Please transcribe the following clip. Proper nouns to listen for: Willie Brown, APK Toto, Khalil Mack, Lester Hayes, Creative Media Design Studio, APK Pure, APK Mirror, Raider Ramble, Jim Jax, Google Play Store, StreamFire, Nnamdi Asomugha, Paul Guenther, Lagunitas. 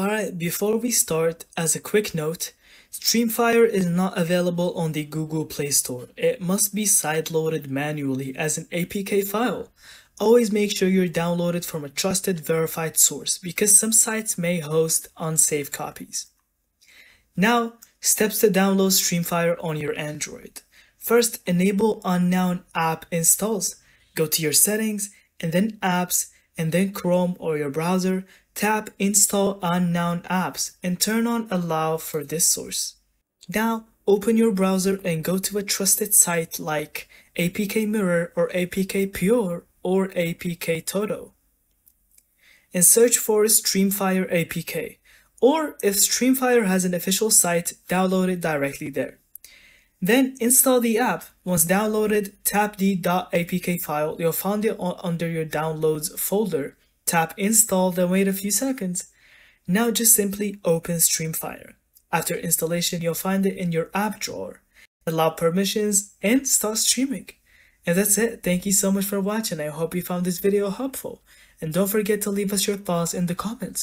Alright, before we start, as a quick note, StreamFire is not available on the Google Play Store. It must be sideloaded manually as an APK file. Always make sure you download it from a trusted, verified source because some sites may host unsafe copies. Now, steps to download StreamFire on your Android. First, enable unknown app installs. Go to your settings and then apps and then Chrome or your browser. Tap install unknown apps and turn on allow for this source. Now open your browser and go to a trusted site like APK Mirror or APK Pure or APK Toto and search for StreamFire APK, or if StreamFire has an official site, download it directly there. Then install the app. Once downloaded, tap the .apk file. You'll find it under your downloads folder. Tap install, then wait a few seconds. Now just simply open StreamFire. After installation, you'll find it in your app drawer. Allow permissions and start streaming. And that's it. Thank you so much for watching. I hope you found this video helpful. And don't forget to leave us your thoughts in the comments.